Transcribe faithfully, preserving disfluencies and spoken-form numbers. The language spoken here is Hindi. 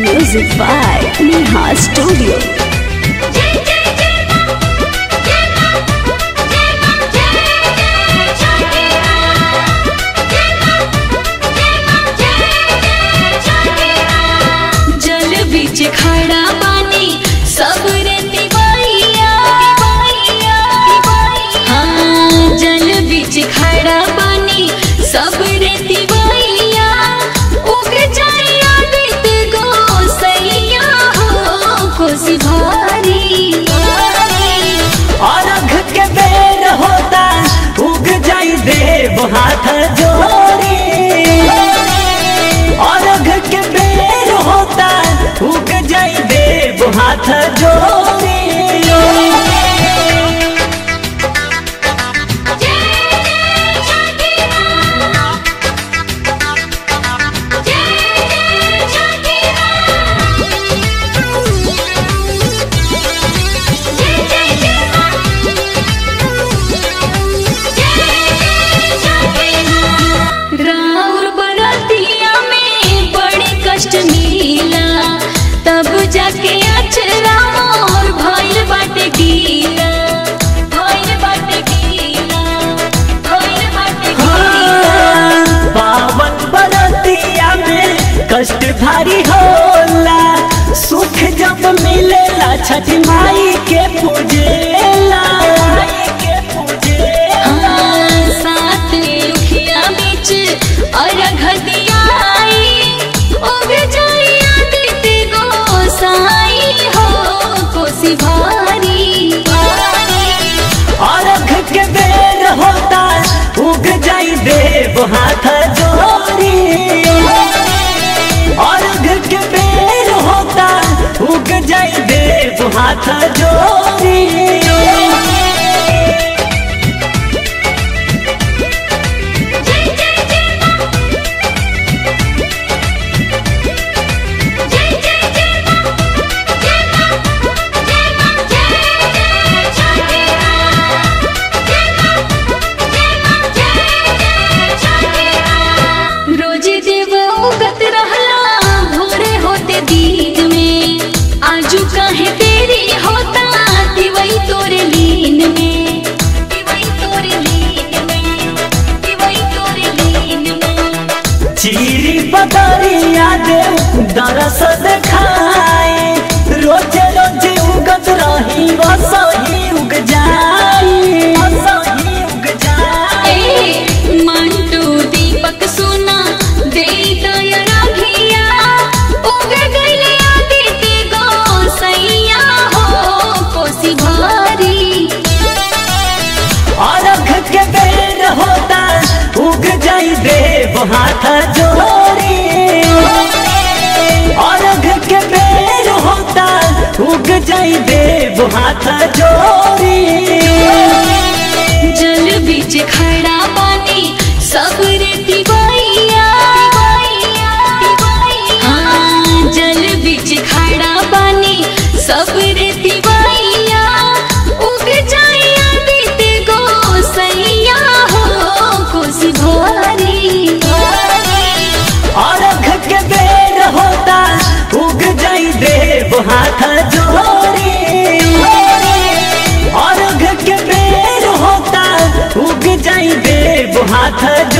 Music by Neha studio. हाथ जोड़ी और के बेर होता उग जाई देव हाथ जोड़ी। कष्ट भारी होला सुख जब मिलेला छठ माई के पूजेला। हाँ, साथ लुखिया बीच अरघ दियाई उग जाई आदित गोसाई हो कोसी भारी। अरघ के बेर होता उग जाई देव हाथ जोड़ी उग जाई देव हाथ जोड़ी। दरअसल खाए रोज रोज उगत रही वसो ही उग जाए वसो ही उग जाए। मंटू दीपक सुना दे दया राखिया उग गई आदित गोसैया हो कोसी भारी। अर्घ के बेर होता उग जाई देव हाथ जोड़ी उग जाई देव हाथ जोड़ी। जल बीच खड़ा पानी सब रेती बइया। हाँ, जल बीच खड़ा पानी सब रेती बइया उग जाई आदित गोसैया हो कोसी भारी। अर्घ के बेर होता उग जाई देव हाथ जोड़ी और के बेर होता उग जाई देव हाथ।